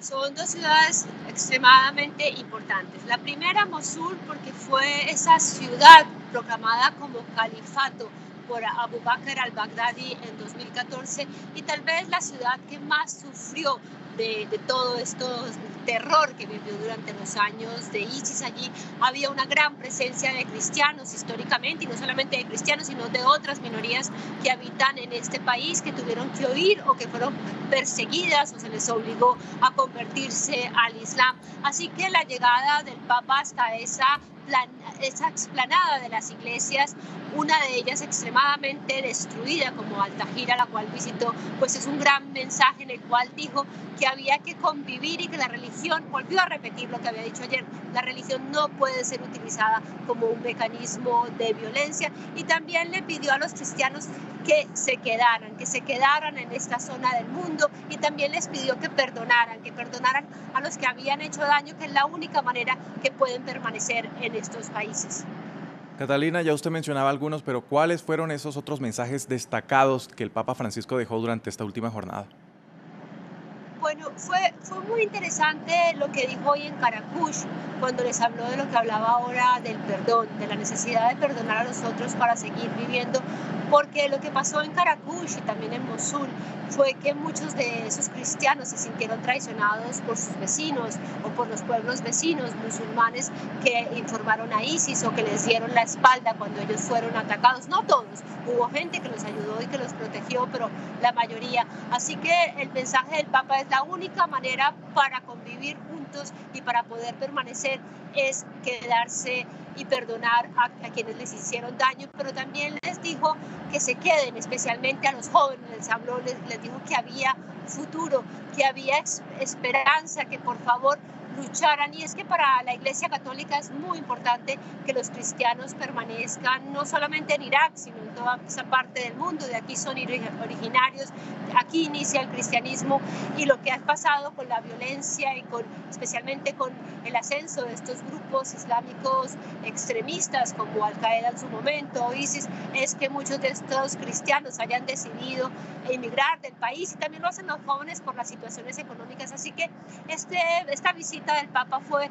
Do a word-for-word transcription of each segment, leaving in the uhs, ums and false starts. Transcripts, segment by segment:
Son dos ciudades extremadamente importantes. La primera, Mosul, porque fue esa ciudad proclamada como califato por Abu Bakr al-Baghdadi en dos mil catorce, y tal vez la ciudad que más sufrió de, de todo este terror que vivió durante los años de ISIS. Allí había una gran presencia de cristianos históricamente, y no solamente de cristianos, sino de otras minorías que habitan en este país, que tuvieron que huir o que fueron perseguidas o se les obligó a convertirse al Islam. Así que la llegada del Papa hasta esa esa explanada de las iglesias, una de ellas extremadamente destruida como Al-Tahira, la cual visitó, pues es un gran mensaje en el cual dijo que había que convivir y que la religión, volvió a repetir lo que había dicho ayer, la religión no puede ser utilizada como un mecanismo de violencia, y también le pidió a los cristianos que se quedaran, que se quedaran en esta zona del mundo, y también les pidió que perdonaran, que perdonaran a los que habían hecho daño, que es la única manera que pueden permanecer en estos países. Catalina, ya usted mencionaba algunos, pero ¿cuáles fueron esos otros mensajes destacados que el Papa Francisco dejó durante esta última jornada? Bueno, fue, fue muy interesante lo que dijo hoy en Qaraqosh, cuando les habló de lo que hablaba ahora del perdón, de la necesidad de perdonar a los otros para seguir viviendo, porque lo que pasó en Qaraqosh y también en Mosul fue que muchos de esos cristianos se sintieron traicionados por sus vecinos o por los pueblos vecinos musulmanes que informaron a ISIS o que les dieron la espalda cuando ellos fueron atacados. No todos, hubo gente que los ayudó y que los protegió, pero la mayoría. Así que el mensaje del Papa es la única manera para convivir juntos y para poder permanecer es quedarse y perdonar a, a quienes les hicieron daño, pero también les dijo que se queden, especialmente a los jóvenes. Les habló, les, les dijo que había futuro, que había esperanza, que por favor lucharan, y es que para la Iglesia Católica es muy importante que los cristianos permanezcan no solamente en Irak, sino en toda esa parte del mundo. De aquí son originarios, aquí inicia el cristianismo, y lo que ha pasado con la violencia y con, especialmente con el ascenso de estos grupos islámicos extremistas como Al-Qaeda en su momento, ISIS, es que muchos de estos cristianos hayan decidido emigrar del país, y también lo hacen los jóvenes por las situaciones económicas. Así que este, esta visita del Papa fue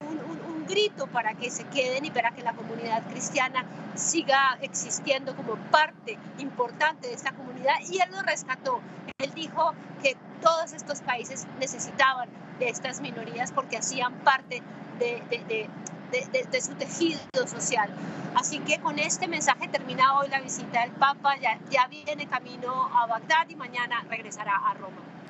un, un, un grito para que se queden y para que la comunidad cristiana siga existiendo como parte importante de esta comunidad, y él lo rescató. Él dijo que todos estos países necesitaban de estas minorías porque hacían parte de, de, de, de, de, de su tejido social. Así que con este mensaje termina hoy la visita del Papa. Ya, ya viene camino a Bagdad y mañana regresará a Roma.